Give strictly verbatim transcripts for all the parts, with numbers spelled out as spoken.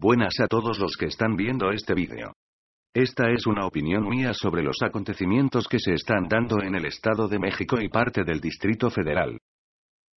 Buenas a todos los que están viendo este vídeo. Esta es una opinión mía sobre los acontecimientos que se están dando en el Estado de México y parte del Distrito Federal.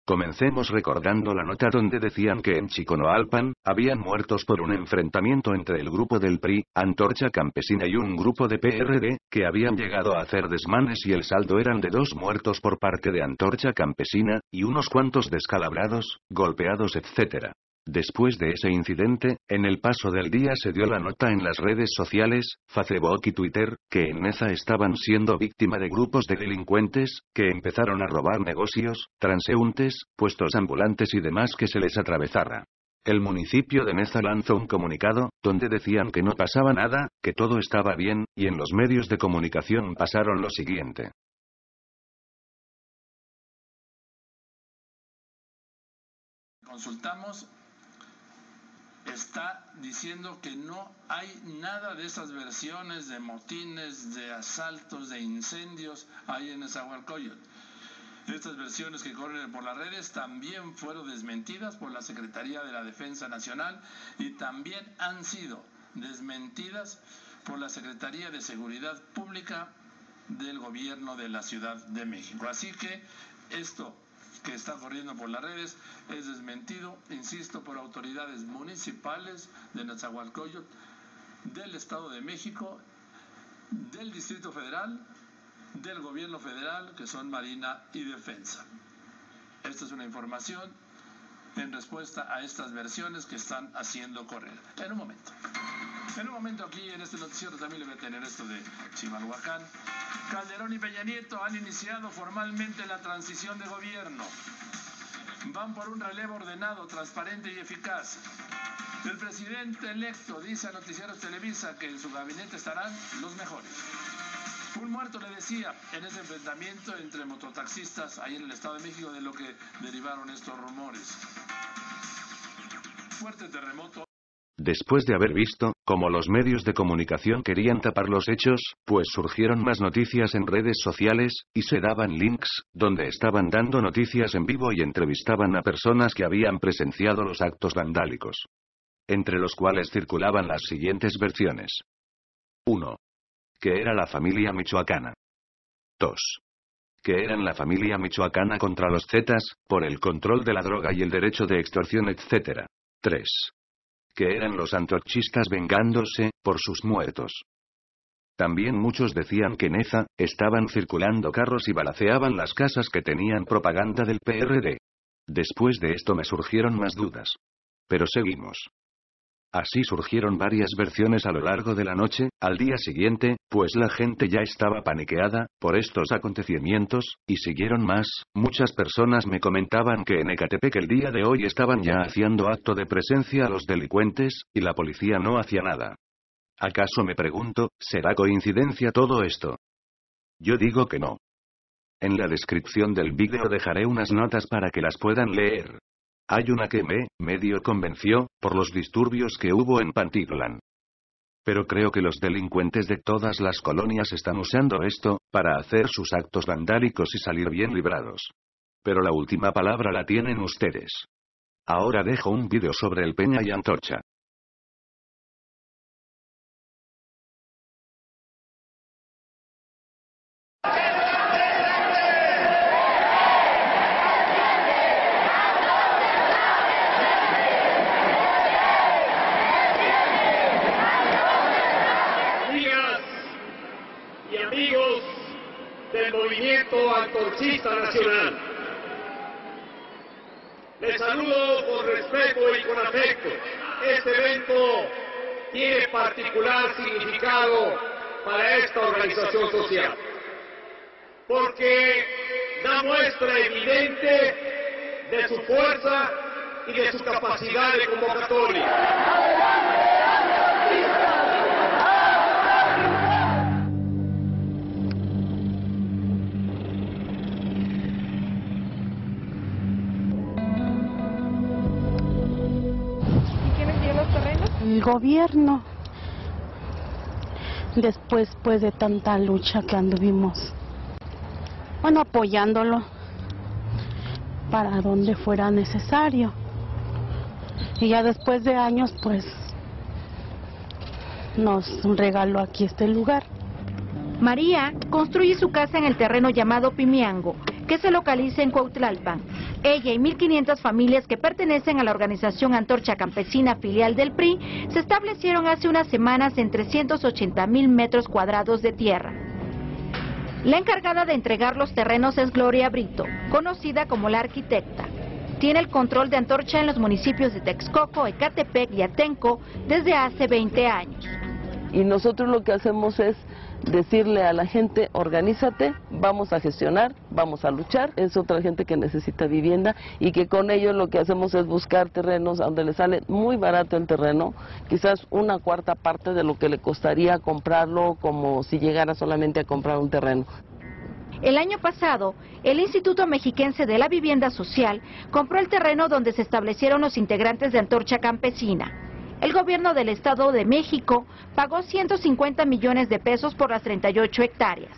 Comencemos recordando la nota donde decían que en Chiconoalpan, habían muertos por un enfrentamiento entre el grupo del P R I, Antorcha Campesina y un grupo de P R D, que habían llegado a hacer desmanes y el saldo eran de dos muertos por parte de Antorcha Campesina, y unos cuantos descalabrados, golpeados etcétera. Después de ese incidente, en el paso del día se dio la nota en las redes sociales, Facebook y Twitter, que en Neza estaban siendo víctima de grupos de delincuentes, que empezaron a robar negocios, transeúntes, puestos ambulantes y demás que se les atravesara. El municipio de Neza lanzó un comunicado, donde decían que no pasaba nada, que todo estaba bien, y en los medios de comunicación pasaron lo siguiente. Consultamos. Está diciendo que no hay nada de esas versiones de motines, de asaltos, de incendios ahí en Nezahualcóyotl. Estas versiones que corren por las redes también fueron desmentidas por la Secretaría de la Defensa Nacional y también han sido desmentidas por la Secretaría de Seguridad Pública del Gobierno de la Ciudad de México. Así que esto que está corriendo por las redes es desmentido, insisto, por autoridades municipales de Nezahualcóyotl, del Estado de México, del Distrito Federal, del Gobierno Federal, que son Marina y Defensa. Esta es una información en respuesta a estas versiones que están haciendo correr. En un momento. En un momento aquí en este noticiero también le voy a tener esto de Chimalhuacán. Calderón y Peña Nieto han iniciado formalmente la transición de gobierno. Van por un relevo ordenado, transparente y eficaz. El presidente electo dice a Noticieros Televisa que en su gabinete estarán los mejores. Un muerto le decía en ese enfrentamiento entre mototaxistas ahí en el Estado de México, de lo que derivaron estos rumores. Fuerte terremoto. Después de haber visto cómo los medios de comunicación querían tapar los hechos, pues surgieron más noticias en redes sociales, y se daban links, donde estaban dando noticias en vivo y entrevistaban a personas que habían presenciado los actos vandálicos. Entre los cuales circulaban las siguientes versiones. uno. Que era la familia michoacana. dos. Que eran la familia michoacana contra los Zetas, por el control de la droga y el derecho de extorsión etcétera. tres. Que eran los antorchistas vengándose por sus muertos. También muchos decían que en Neza estaban circulando carros y balaceaban las casas que tenían propaganda del P R D. Después de esto me surgieron más dudas. Pero seguimos. Así surgieron varias versiones a lo largo de la noche, al día siguiente, pues la gente ya estaba paniqueada por estos acontecimientos, y siguieron más. Muchas personas me comentaban que en Ecatepec el día de hoy estaban ya haciendo acto de presencia a los delincuentes, y la policía no hacía nada. ¿Acaso me pregunto, será coincidencia todo esto? Yo digo que no. En la descripción del vídeo dejaré unas notas para que las puedan leer. Hay una que me, medio convenció, por los disturbios que hubo en Pantitlán. Pero creo que los delincuentes de todas las colonias están usando esto, para hacer sus actos vandálicos y salir bien librados. Pero la última palabra la tienen ustedes. Ahora dejo un vídeo sobre el Peña y Antorcha. Antorchista nacional. Les saludo con respeto y con afecto. Este evento tiene particular significado para esta organización social, porque da muestra evidente de su fuerza y de su capacidad de convocatoria. El gobierno, después pues de tanta lucha que anduvimos, bueno, apoyándolo para donde fuera necesario, y ya después de años pues nos regaló aquí este lugar. María construye su casa en el terreno llamado Pimiango, que se localiza en Cuautlalpan. Ella y mil quinientas familias que pertenecen a la organización Antorcha Campesina, filial del P R I, se establecieron hace unas semanas en trescientos ochenta mil metros cuadrados de tierra. La encargada de entregar los terrenos es Gloria Brito, conocida como la arquitecta. Tiene el control de Antorcha en los municipios de Texcoco, Ecatepec y Atenco desde hace veinte años. Y nosotros lo que hacemos es decirle a la gente, organízate, vamos a gestionar, vamos a luchar. Es otra gente que necesita vivienda y que con ello lo que hacemos es buscar terrenos donde le sale muy barato el terreno, quizás una cuarta parte de lo que le costaría comprarlo, como si llegara solamente a comprar un terreno. El año pasado, el Instituto Mexiquense de la Vivienda Social compró el terreno donde se establecieron los integrantes de Antorcha Campesina. El gobierno del Estado de México pagó ciento cincuenta millones de pesos por las treinta y ocho hectáreas.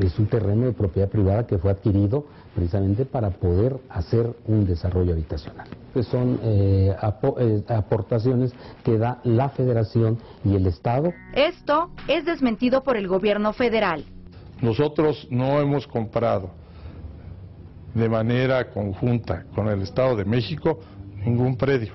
Es un terreno de propiedad privada que fue adquirido precisamente para poder hacer un desarrollo habitacional. Pues son eh, ap eh, aportaciones que da la Federación y el Estado. Esto es desmentido por el gobierno federal. Nosotros no hemos comprado de manera conjunta con el Estado de México ningún predio.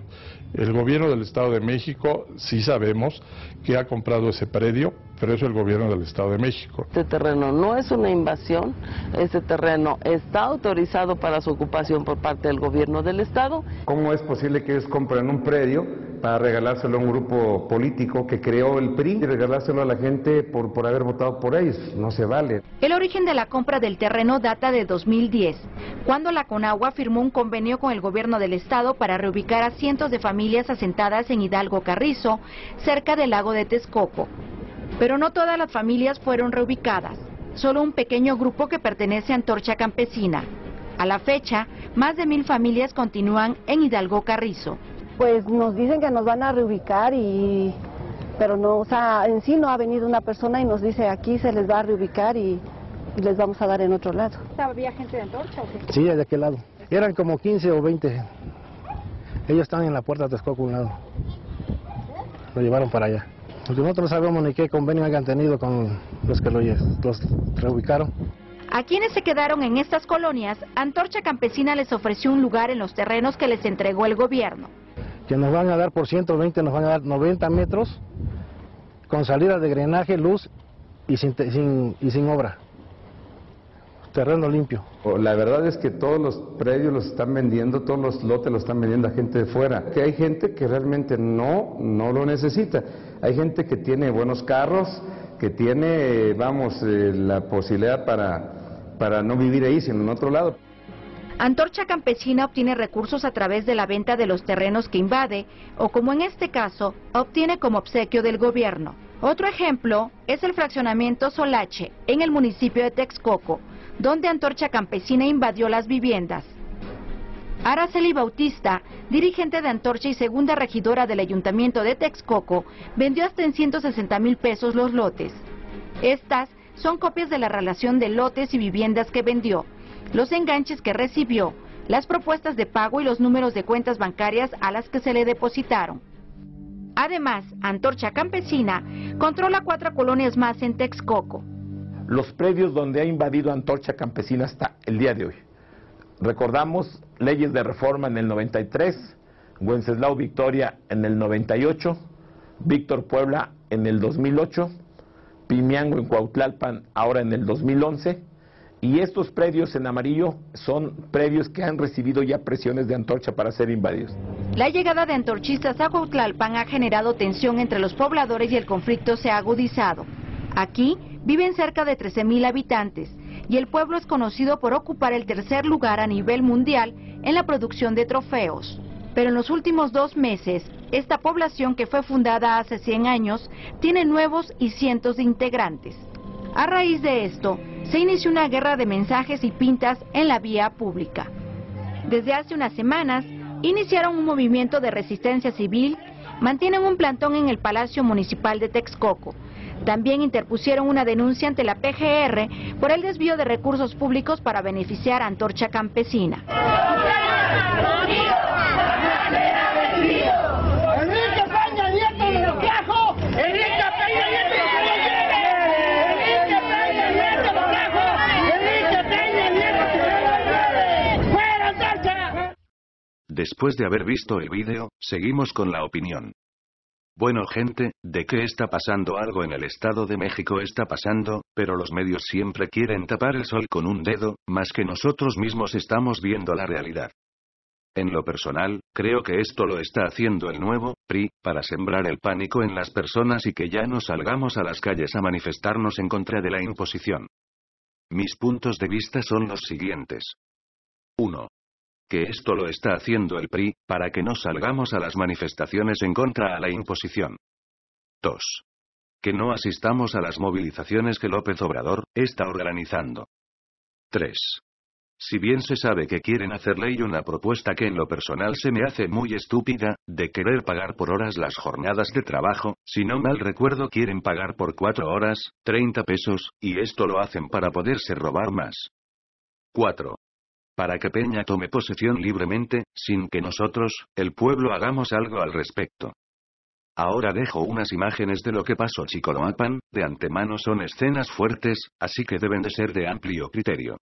El gobierno del Estado de México sí sabemos que ha comprado ese predio, pero eso es el gobierno del Estado de México. Este terreno no es una invasión, este terreno está autorizado para su ocupación por parte del gobierno del Estado. ¿Cómo es posible que ellos compren un predio para regalárselo a un grupo político que creó el P R I y regalárselo a la gente por, por haber votado por ellos? No se vale. El origen de la compra del terreno data de dos mil diez, cuando la Conagua firmó un convenio con el gobierno del Estado para reubicar a cientos de familias asentadas en Hidalgo Carrizo, cerca del lago de Texcoco. Pero no todas las familias fueron reubicadas, solo un pequeño grupo que pertenece a Antorcha Campesina. A la fecha, más de mil familias continúan en Hidalgo Carrizo. Pues nos dicen que nos van a reubicar, y pero no, o sea, en sí no ha venido una persona y nos dice aquí se les va a reubicar y, y les vamos a dar en otro lado. ¿Había gente de Antorcha o qué? Sí, de aquel lado. Eran como quince o veinte. Ellos están en la puerta de Texcoco a un lado, lo llevaron para allá. Porque nosotros no sabemos ni qué convenio hayan tenido con los que los, los reubicaron. A quienes se quedaron en estas colonias, Antorcha Campesina les ofreció un lugar en los terrenos que les entregó el gobierno. Que nos van a dar por ciento veinte, nos van a dar noventa metros, con salida de drenaje, luz y sin, sin, y sin obra. Terreno limpio. La verdad es que todos los predios los están vendiendo, todos los lotes los están vendiendo a gente de fuera. Que hay gente que realmente no, no lo necesita. Hay gente que tiene buenos carros, que tiene, vamos, eh, la posibilidad para, para no vivir ahí, sino en otro lado. Antorcha Campesina obtiene recursos a través de la venta de los terrenos que invade, o como en este caso, obtiene como obsequio del gobierno. Otro ejemplo es el fraccionamiento Solache, en el municipio de Texcoco, donde Antorcha Campesina invadió las viviendas. Araceli Bautista, dirigente de Antorcha y segunda regidora del Ayuntamiento de Texcoco, vendió hasta en ciento sesenta mil pesos los lotes. Estas son copias de la relación de lotes y viviendas que vendió, los enganches que recibió, las propuestas de pago y los números de cuentas bancarias a las que se le depositaron. Además, Antorcha Campesina controla cuatro colonias más en Texcoco. Los predios donde ha invadido Antorcha Campesina hasta el día de hoy. Recordamos leyes de reforma en el noventa y tres, Wenceslao Victoria en el noventa y ocho, Víctor Puebla en el dos mil ocho, Pimiango en Cuautlalpan ahora en el dos mil once, y estos predios en amarillo son predios que han recibido ya presiones de Antorcha para ser invadidos. La llegada de antorchistas a Cuautlalpan ha generado tensión entre los pobladores y el conflicto se ha agudizado. Aquí viven cerca de trece mil habitantes y el pueblo es conocido por ocupar el tercer lugar a nivel mundial en la producción de trofeos. Pero en los últimos dos meses, esta población que fue fundada hace cien años tiene nuevos y cientos de integrantes. A raíz de esto, se inició una guerra de mensajes y pintas en la vía pública. Desde hace unas semanas, iniciaron un movimiento de resistencia civil, mantienen un plantón en el Palacio Municipal de Texcoco. También interpusieron una denuncia ante la P G R por el desvío de recursos públicos para beneficiar a Antorcha Campesina. ¡Peña Nieto! Después de haber visto el vídeo, seguimos con la opinión. Bueno gente, de que está pasando algo en el Estado de México está pasando, pero los medios siempre quieren tapar el sol con un dedo, más que nosotros mismos estamos viendo la realidad. En lo personal, creo que esto lo está haciendo el nuevo P R I, para sembrar el pánico en las personas y que ya no salgamos a las calles a manifestarnos en contra de la imposición. Mis puntos de vista son los siguientes. uno. Que esto lo está haciendo el P R I, para que no salgamos a las manifestaciones en contra a la imposición. dos. Que no asistamos a las movilizaciones que López Obrador está organizando. tres. Si bien se sabe que quieren hacer ley una propuesta que en lo personal se me hace muy estúpida, de querer pagar por horas las jornadas de trabajo, si no mal recuerdo quieren pagar por cuatro horas, treinta pesos, y esto lo hacen para poderse robar más. cuatro. Para que Peña tome posesión libremente, sin que nosotros, el pueblo, hagamos algo al respecto. Ahora dejo unas imágenes de lo que pasó en Chiconoalpan, de antemano son escenas fuertes, así que deben de ser de amplio criterio.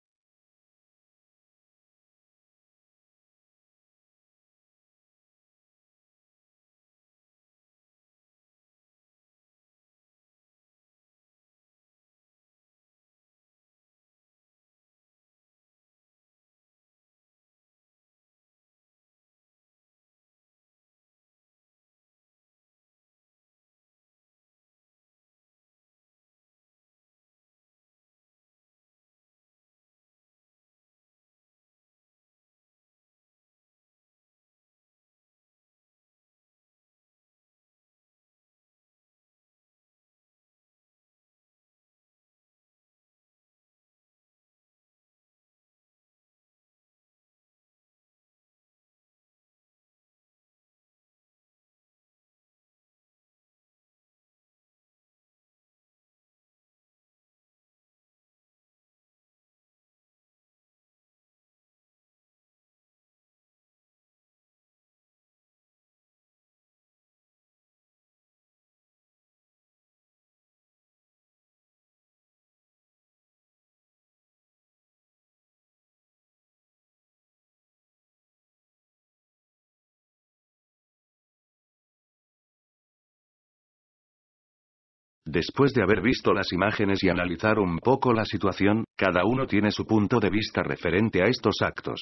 Después de haber visto las imágenes y analizar un poco la situación, cada uno tiene su punto de vista referente a estos actos.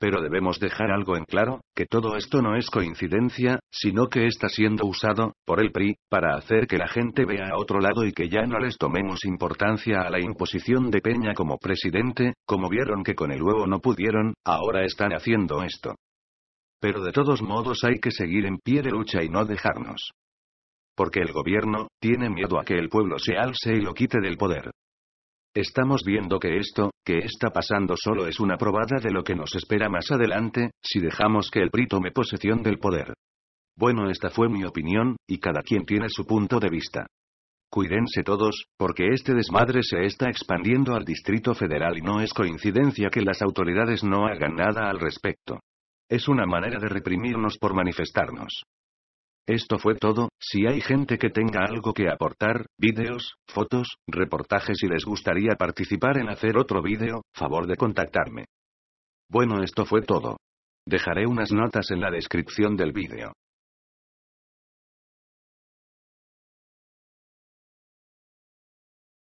Pero debemos dejar algo en claro, que todo esto no es coincidencia, sino que está siendo usado, por el P R I, para hacer que la gente vea a otro lado y que ya no les tomemos importancia a la imposición de Peña como presidente, como vieron que con el huevo no pudieron, ahora están haciendo esto. Pero de todos modos hay que seguir en pie de lucha y no dejarnos. Porque el gobierno tiene miedo a que el pueblo se alce y lo quite del poder. Estamos viendo que esto, que está pasando solo es una probada de lo que nos espera más adelante, si dejamos que el P R I tome posesión del poder. Bueno, esta fue mi opinión, y cada quien tiene su punto de vista. Cuídense todos, porque este desmadre se está expandiendo al Distrito Federal y no es coincidencia que las autoridades no hagan nada al respecto. Es una manera de reprimirnos por manifestarnos. Esto fue todo, si hay gente que tenga algo que aportar, vídeos, fotos, reportajes y les gustaría participar en hacer otro vídeo, favor de contactarme. Bueno, esto fue todo. Dejaré unas notas en la descripción del vídeo.